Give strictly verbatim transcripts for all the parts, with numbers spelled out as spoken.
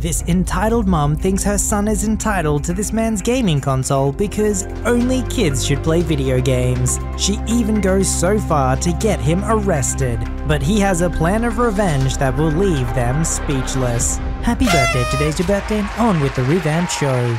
This entitled mum thinks her son is entitled to this man's gaming console because only kids should play video games. She even goes so far to get him arrested, but he has a plan of revenge that will leave them speechless. Happy birthday, today's your birthday, on with the revamped show.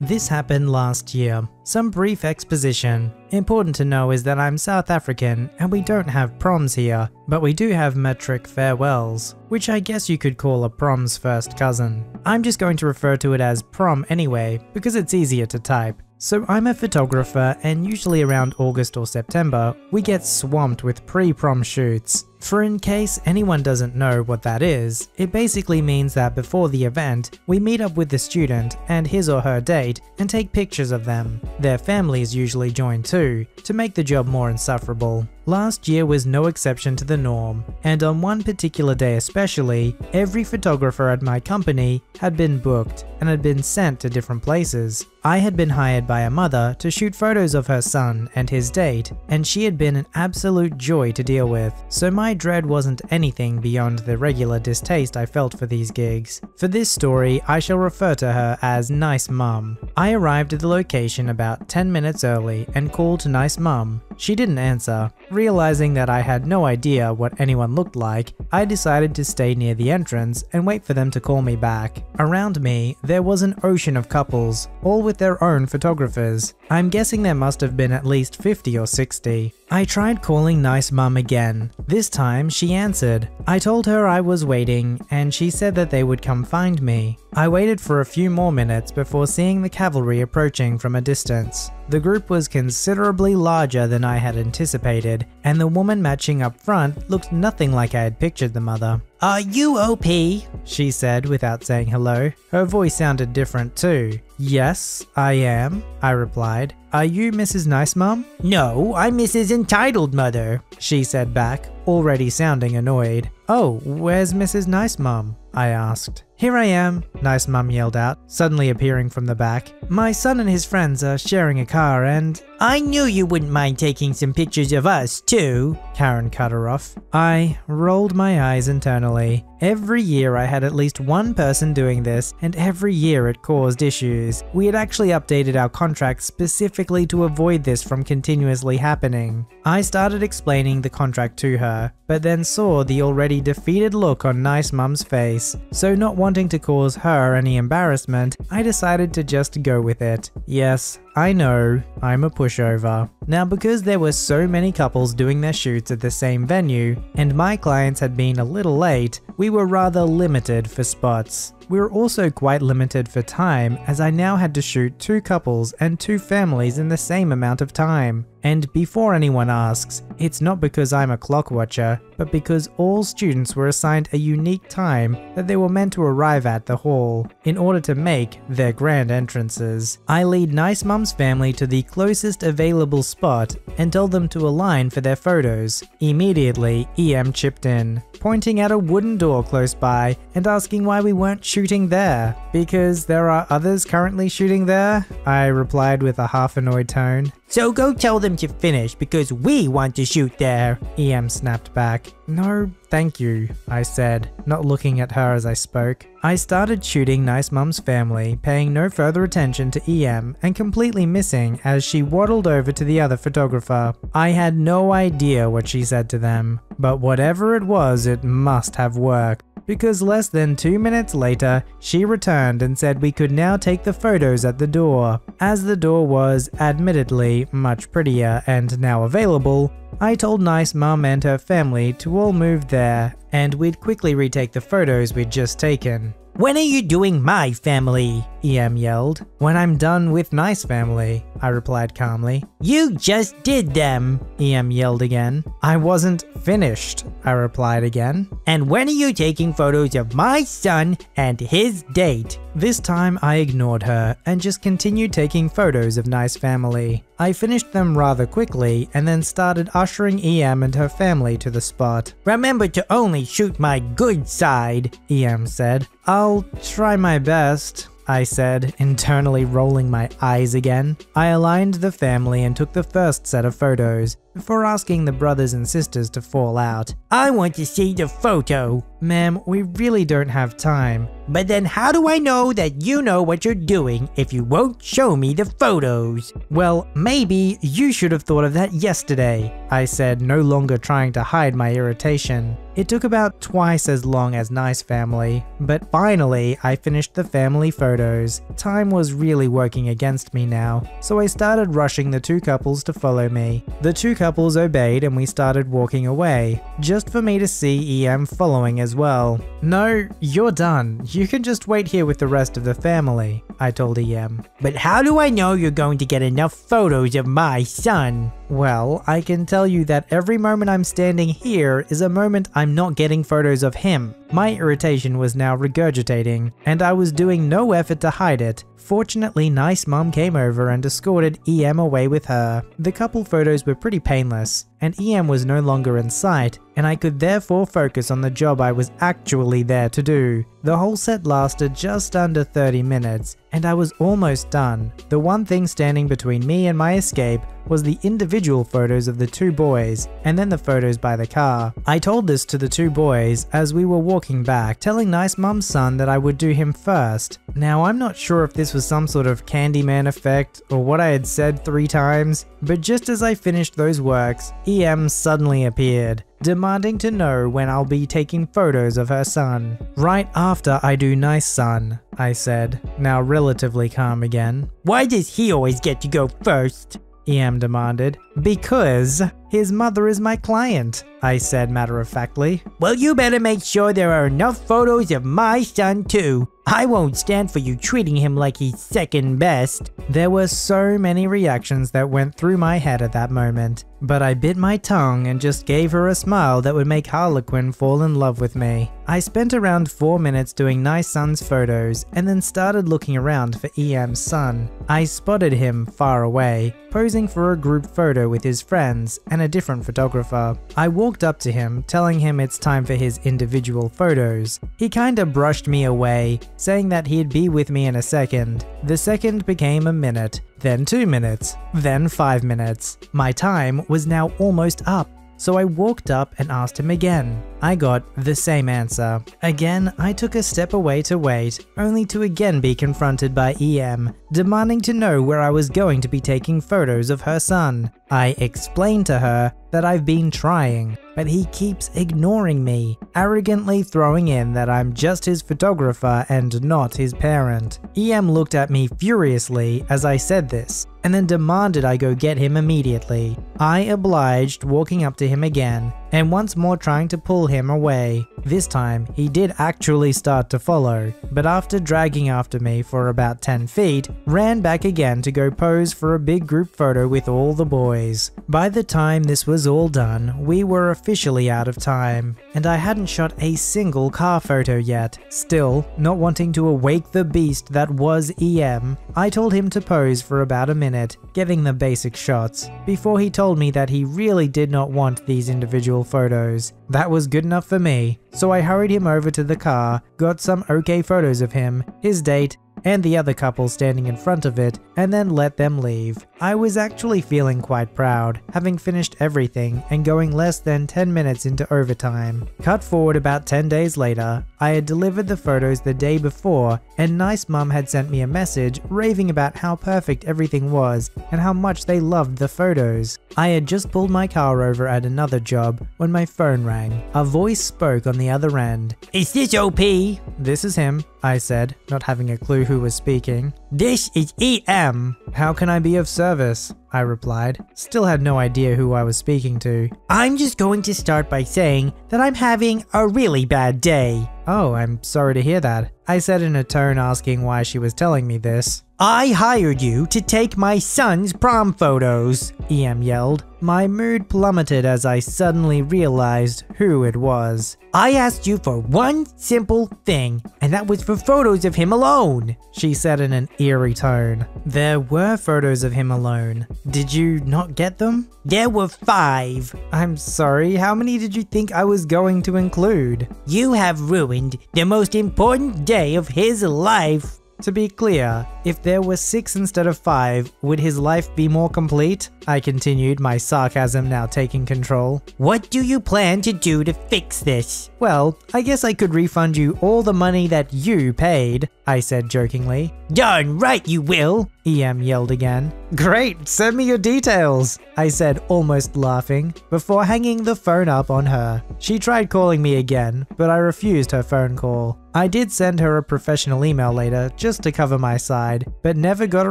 This happened last year. Some brief exposition. Important to know is that I'm South African and we don't have proms here, but we do have metric farewells, which I guess you could call a prom's first cousin. I'm just going to refer to it as prom anyway, because it's easier to type. So I'm a photographer, and usually around August or September, we get swamped with pre-prom shoots. For in case anyone doesn't know what that is, it basically means that before the event, we meet up with the student and his or her date and take pictures of them. Their families usually join too, to make the job more insufferable. Last year was no exception to the norm, and on one particular day especially, every photographer at my company had been booked and had been sent to different places. I had been hired by a mother to shoot photos of her son and his date, and she had been an absolute joy to deal with, so my My dread wasn't anything beyond the regular distaste I felt for these gigs. For this story, I shall refer to her as Nice Mum. I arrived at the location about ten minutes early and called Nice Mum. She didn't answer. Realizing that I had no idea what anyone looked like, I decided to stay near the entrance and wait for them to call me back. Around me, there was an ocean of couples, all with their own photographers. I'm guessing there must have been at least fifty or sixty. I tried calling Nice Mum again. This time, she answered. I told her I was waiting, and she said that they would come find me. I waited for a few more minutes before seeing the cavalry approaching from a distance. The group was considerably larger than I had anticipated, and the woman matching up front looked nothing like I had pictured the mother. "Are you O P?" she said without saying hello. Her voice sounded different too. "Yes, I am," I replied. "Are you Missus Nice Mum?" "No, I'm Missus Entitled Mother," she said back, already sounding annoyed. "Oh, where's Missus Nice Mum?" I asked. "Here I am," Nice Mum yelled out, suddenly appearing from the back. "My son and his friends are sharing a car and—" "I knew you wouldn't mind taking some pictures of us too," Karen cut her off. I rolled my eyes internally. Every year I had at least one person doing this, and every year it caused issues. We had actually updated our contract specifically to avoid this from continuously happening. I started explaining the contract to her, but then saw the already defeated look on Nice Mum's face, so not wanting to cause her any embarrassment, I decided to just go with it. Yes, I know, I'm a pushover. Now, because there were so many couples doing their shoots at the same venue, and my clients had been a little late, we were rather limited for spots. We were also quite limited for time, as I now had to shoot two couples and two families in the same amount of time. And before anyone asks, it's not because I'm a clock watcher, but because all students were assigned a unique time that they were meant to arrive at the hall in order to make their grand entrances. I lead Nice Mum's family to the closest available spot and told them to align for their photos. Immediately, E M chipped in, pointing at a wooden door close by and asking why we weren't shooting there. "Because there are others currently shooting there," I replied with a half annoyed tone. "So go tell them to finish because we want to shoot there," E M snapped back. "No, thank you," I said, not looking at her as I spoke. I started shooting Nice Mum's family, paying no further attention to E M and completely missing as she waddled over to the other photographer. I had no idea what she said to them, but whatever it was, it must have worked, because less than two minutes later, she returned and said we could now take the photos at the door. As the door was, admittedly, much prettier and now available, I told Nice Mum and her family to all move there, and we'd quickly retake the photos we'd just taken. "When are you doing my family?" E M yelled. "When I'm done with Nice Family," I replied calmly. "You just did them," E M yelled again. "I wasn't finished," I replied again. "And when are you taking photos of my son and his date?" This time I ignored her and just continued taking photos of Nice Family. I finished them rather quickly and then started ushering E M and her family to the spot. "Remember to only shoot my good side," E M said. "I'll try my best," I said, internally rolling my eyes again. I aligned the family and took the first set of photos, before asking the brothers and sisters to fall out. I want to see the photo. Ma'am, we really don't have time. But then how do I know that you know what you're doing if you won't show me the photos? Well, maybe you should have thought of that yesterday, I said, no longer trying to hide my irritation. It took about twice as long as Nice Family, but finally I finished the family photos. Time was really working against me now, so I started rushing the two couples to follow me. The two couples obeyed and we started walking away, just for me to see E M following as well. No, you're done. You can just wait here with the rest of the family, I told E M. But how do I know you're going to get enough photos of my son? Well, I can tell you that every moment I'm standing here is a moment I'm not getting photos of him. My irritation was now regurgitating, and I was doing no effort to hide it. Fortunately, Nice Mum came over and escorted E M away with her. The couple photos were pretty painless, and E M was no longer in sight, and I could therefore focus on the job I was actually there to do. The whole set lasted just under thirty minutes, and I was almost done. The one thing standing between me and my escape was the individual photos of the two boys, and then the photos by the car. I told this to the two boys as we were walking back, telling Nice Mum's son that I would do him first. Now, I'm not sure if this was some sort of Candyman effect or what I had said three times, but just as I finished those works, E M suddenly appeared, demanding to know when I'll be taking photos of her son. Right after I do Nice Son, I said, now relatively calm again. Why does he always get to go first? E M demanded. Because his mother is my client, I said matter-of-factly. Well, you better make sure there are enough photos of my son too. I won't stand for you treating him like he's second best. There were so many reactions that went through my head at that moment, but I bit my tongue and just gave her a smile that would make Harlequin fall in love with me. I spent around four minutes doing Nice Son's photos and then started looking around for E M's son. I spotted him far away, posing for a group photo with his friends and a different photographer. I walked up to him, telling him it's time for his individual photos. He kinda brushed me away, saying that he'd be with me in a second. The second became a minute, then two minutes, then five minutes. My time was now almost up, so I walked up and asked him again. I got the same answer. Again, I took a step away to wait, only to again be confronted by E M, demanding to know where I was going to be taking photos of her son. I explained to her that I've been trying, but he keeps ignoring me, arrogantly throwing in that I'm just his photographer and not his parent. E M looked at me furiously as I said this, and then demanded I go get him immediately. I obliged, walking up to him again, and once more trying to pull him away. This time, he did actually start to follow, but after dragging after me for about ten feet, ran back again to go pose for a big group photo with all the boys. By the time this was all done, we were officially out of time, and I hadn't shot a single car photo yet. Still, not wanting to awake the beast that was E M, I told him to pose for about a minute, getting the basic shots, before he told me that he really did not want these individual photos. That was good enough for me, so I hurried him over to the car, got some okay photos of him, his date, and the other couple standing in front of it, and then let them leave. I was actually feeling quite proud, having finished everything and going less than ten minutes into overtime. Cut forward about ten days later, I had delivered the photos the day before, and Nice Mum had sent me a message raving about how perfect everything was and how much they loved the photos. I had just pulled my car over at another job when my phone rang. A voice spoke on the other end. Is this O P? This is him, I said, not having a clue who was speaking. This is E M. How can I be of service? I replied, still had no idea who I was speaking to. I'm just going to start by saying that I'm having a really bad day. Oh, I'm sorry to hear that, I said in a tone asking why she was telling me this. I hired you to take my son's prom photos, E M yelled. My mood plummeted as I suddenly realized who it was. I asked you for one simple thing, and that was for photos of him alone, she said in an eerie tone. There were photos of him alone. Did you not get them? There were five. I'm sorry, how many did you think I was going to include? You have ruined the most important day of his life. To be clear, If there were six instead of five, would his life be more complete? I continued, my sarcasm now taking control. What do you plan to do to fix this? Well, I guess I could refund you all the money that you paid, I said jokingly. Darn right you will, E M yelled again. Great, send me your details, I said, almost laughing, before hanging the phone up on her. She tried calling me again, but I refused her phone call. I did send her a professional email later just to cover my side, but never got a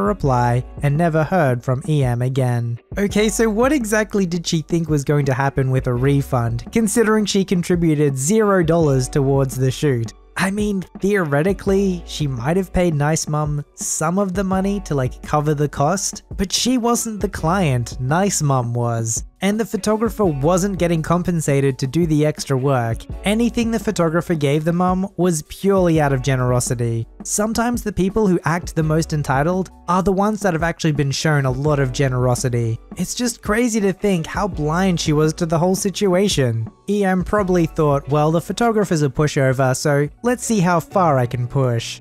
reply and never heard from E M again. Okay, so what exactly did she think was going to happen with a refund, considering she contributed zero dollars towards the shoot? I mean, theoretically, she might have paid Nice Mum some of the money to like cover the cost, but she wasn't the client, Nice Mum was. And the photographer wasn't getting compensated to do the extra work. Anything the photographer gave the mum was purely out of generosity. Sometimes the people who act the most entitled are the ones that have actually been shown a lot of generosity. It's just crazy to think how blind she was to the whole situation. E M probably thought, well, the photographer's a pushover, so let's see how far I can push.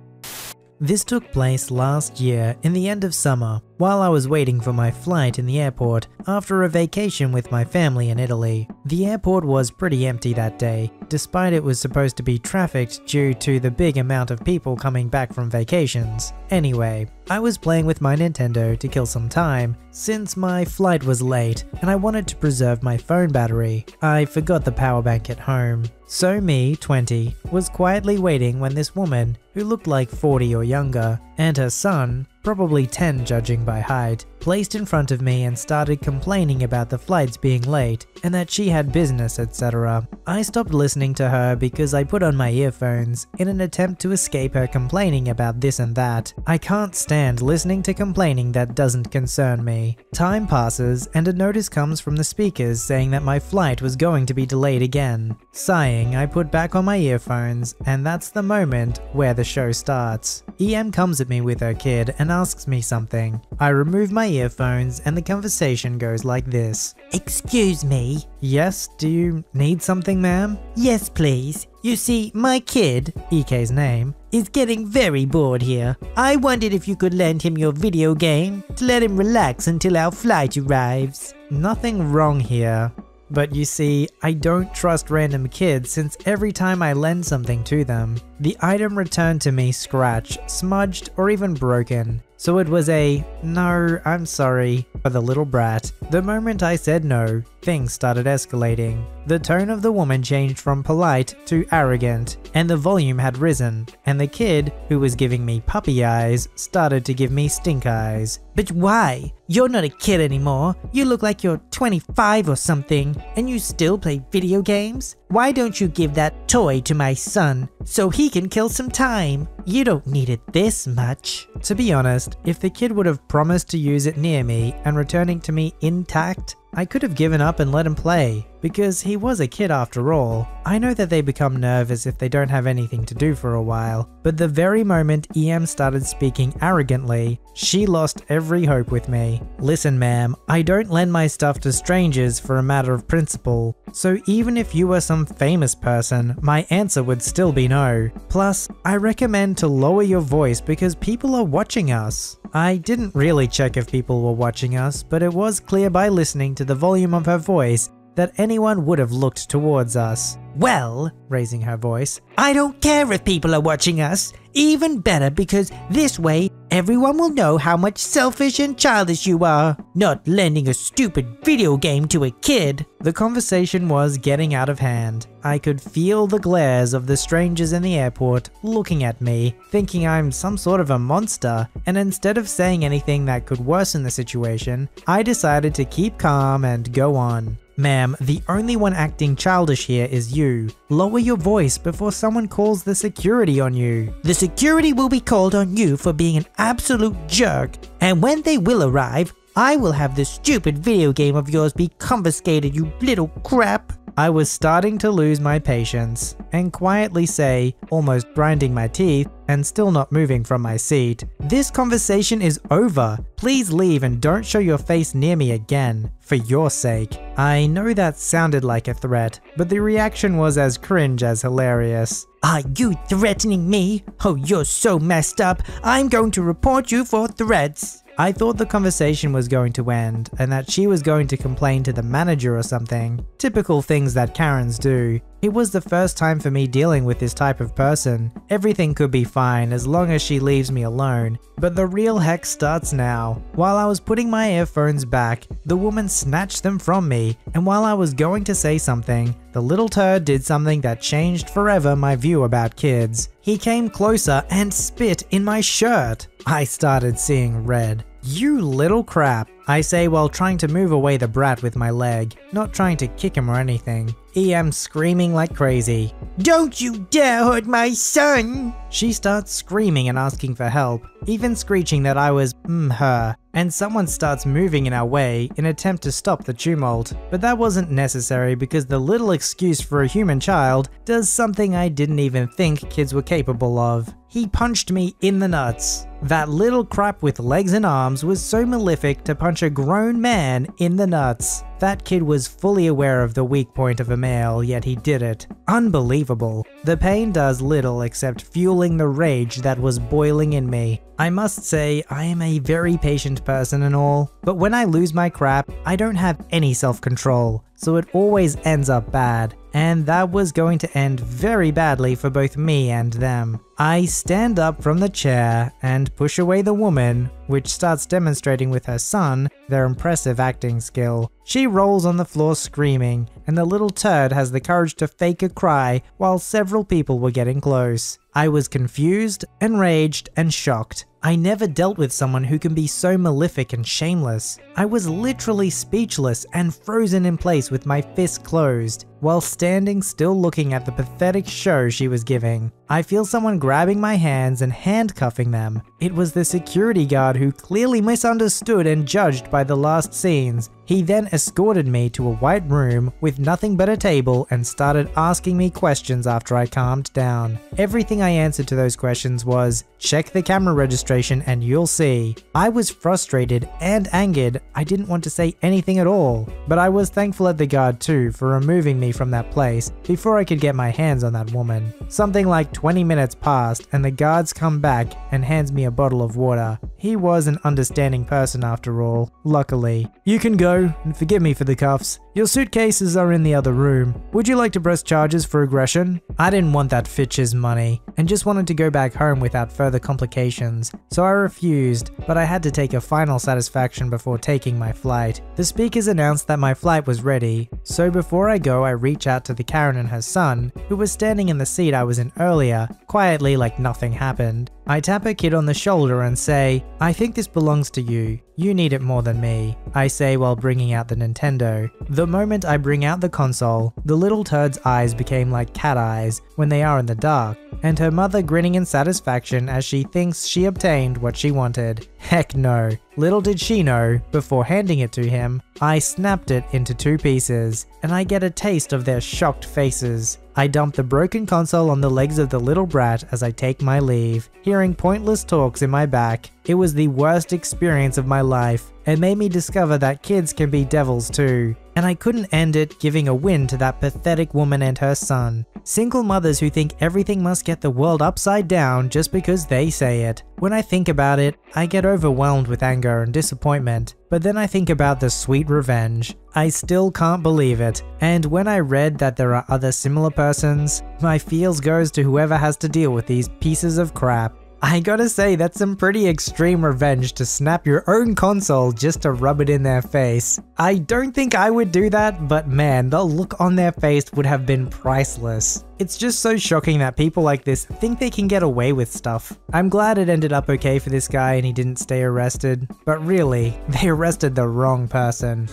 This took place last year in the end of summer, while I was waiting for my flight in the airport after a vacation with my family in Italy. The airport was pretty empty that day, despite it was supposed to be trafficked due to the big amount of people coming back from vacations. Anyway, I was playing with my Nintendo to kill some time, since my flight was late and I wanted to preserve my phone battery. I forgot the power bank at home. So me, twenty, was quietly waiting when this woman, who looked like forty or younger, and her son, probably ten judging by height, placed in front of me and started complaining about the flights being late and that she had business, et cetera. I stopped listening to her because I put on my earphones in an attempt to escape her complaining about this and that. I can't stand listening to complaining that doesn't concern me. Time passes and a notice comes from the speakers saying that my flight was going to be delayed again. Sighing, I put back on my earphones, and that's the moment where the show starts. E M comes at me with her kid and asks me something. I remove my earphones and the conversation goes like this. Excuse me? Yes, do you need something, ma'am? Yes, please. You see, my kid, E K's name, is getting very bored here. I wondered if you could lend him your video game to let him relax until our flight arrives. Nothing wrong here. But you see, I don't trust random kids since every time I lend something to them, the item returned to me scratched, smudged, or even broken. So it was a no, I'm sorry, for the little brat. The moment I said no, things started escalating. The tone of the woman changed from polite to arrogant, and the volume had risen, and the kid, who was giving me puppy eyes, started to give me stink eyes. But why? You're not a kid anymore. You look like you're twenty-five or something, and you still play video games? Why don't you give that toy to my son so he can kill some time? You don't need it this much. To be honest, if the kid would have promised to use it near me and returning to me intact, I could have given up and let him play, because he was a kid after all. I know that they become nervous if they don't have anything to do for a while, but the very moment E M started speaking arrogantly, she lost every hope with me. Listen, ma'am, I don't lend my stuff to strangers for a matter of principle, so even if you were some famous person, my answer would still be no. Plus, I recommend to lower your voice because people are watching us. I didn't really check if people were watching us, but it was clear by listening to the volume of her voice that anyone would have looked towards us. Well, raising her voice, I don't care if people are watching us. Even better, because this way everyone will know how much selfish and childish you are. Not lending a stupid video game to a kid. The conversation was getting out of hand. I could feel the glares of the strangers in the airport looking at me, thinking I'm some sort of a monster, and instead of saying anything that could worsen the situation, I decided to keep calm and go on. Ma'am, the only one acting childish here is you. Lower your voice before someone calls the security on you. The security will be called on you for being an absolute jerk, and when they will arrive, I will have this stupid video game of yours be confiscated, you little crap. I was starting to lose my patience, and quietly say, almost grinding my teeth, and still not moving from my seat, this conversation is over. Please leave and don't show your face near me again, for your sake. I know that sounded like a threat, but the reaction was as cringe as hilarious. Are you threatening me? Oh, you're so messed up. I'm going to report you for threats. I thought the conversation was going to end and that she was going to complain to the manager or something. Typical things that Karens do. It was the first time for me dealing with this type of person. Everything could be fine as long as she leaves me alone, but the real hex starts now. While I was putting my earphones back, the woman snatched them from me, and while I was going to say something, the little turd did something that changed forever my view about kids. He came closer and spit in my shirt. I started seeing red. You little crap, I say while trying to move away the brat with my leg, not trying to kick him or anything. E M screaming like crazy. Don't you dare hurt my son! She starts screaming and asking for help, even screeching that I was mm her, and someone starts moving in our way in attempt to stop the tumult. But that wasn't necessary because the little excuse for a human child does something I didn't even think kids were capable of. He punched me in the nuts. That little crap with legs and arms was so malefic to punch a grown man in the nuts. That kid was fully aware of the weak point of a male, yet he did it. Unbelievable. The pain does little except fueling the rage that was boiling in me. I must say, I am a very patient person and all, but when I lose my crap, I don't have any self-control, so it always ends up bad. And that was going to end very badly for both me and them. I stand up from the chair and push away the woman, which starts demonstrating with her son their impressive acting skill. She rolls on the floor screaming, and the little turd has the courage to fake a cry while several people were getting close. I was confused, enraged, and shocked. I never dealt with someone who can be so malefic and shameless. I was literally speechless and frozen in place with my fists closed, while standing still looking at the pathetic show she was giving. I feel someone grabbing my hands and handcuffing them. It was the security guard who clearly misunderstood and judged by the last scenes. He then escorted me to a white room with nothing but a table and started asking me questions after I calmed down. Everything I answered to those questions was, check the camera registration and you'll see. I was frustrated and angered. I didn't want to say anything at all, but I was thankful at the guard too for removing me from that place before I could get my hands on that woman. Something like twenty minutes passed and the guards come back and hands me a bottle of water. He was an understanding person after all, luckily. You can go. And forgive me for the cuffs. Your suitcases are in the other room. Would you like to press charges for aggression? I didn't want that Fitch's money and just wanted to go back home without further complications, so I refused, but I had to take a final satisfaction before taking my flight. The speakers announced that my flight was ready, so before I go I reach out to the Karen and her son, who was standing in the seat I was in earlier, quietly like nothing happened. I tap a kid on the shoulder and say, I think this belongs to you. You need it more than me, I say while bringing out the Nintendo. The moment I bring out the console, the little turd's eyes became like cat eyes when they are in the dark, and her mother grinning in satisfaction as she thinks she obtained what she wanted. Heck no. Little did she know, before handing it to him, I snapped it into two pieces, and I get a taste of their shocked faces. I dump the broken console on the legs of the little brat as I take my leave, hearing pointless talks in my back. It was the worst experience of my life, and made me discover that kids can be devils too. And I couldn't end it giving a win to that pathetic woman and her son. Single mothers who think everything must get the world upside down just because they say it. When I think about it, I get overwhelmed with anger and disappointment, but then I think about the sweet revenge. I still can't believe it, and when I read that there are other similar persons, my feels goes to whoever has to deal with these pieces of crap. I gotta say, that's some pretty extreme revenge to snap your own console just to rub it in their face. I don't think I would do that, but man, the look on their face would have been priceless. It's just so shocking that people like this think they can get away with stuff. I'm glad it ended up okay for this guy and he didn't stay arrested, but really, they arrested the wrong person.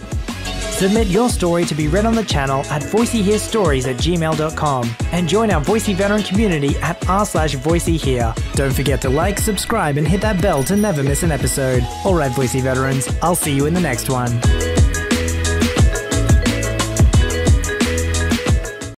Submit your story to be read on the channel at voicey here stories at gmail dot com and join our Voicey veteran community at r slash voicey here. Don't forget to like, subscribe and hit that bell to never miss an episode. Alright Voicey veterans, I'll see you in the next one.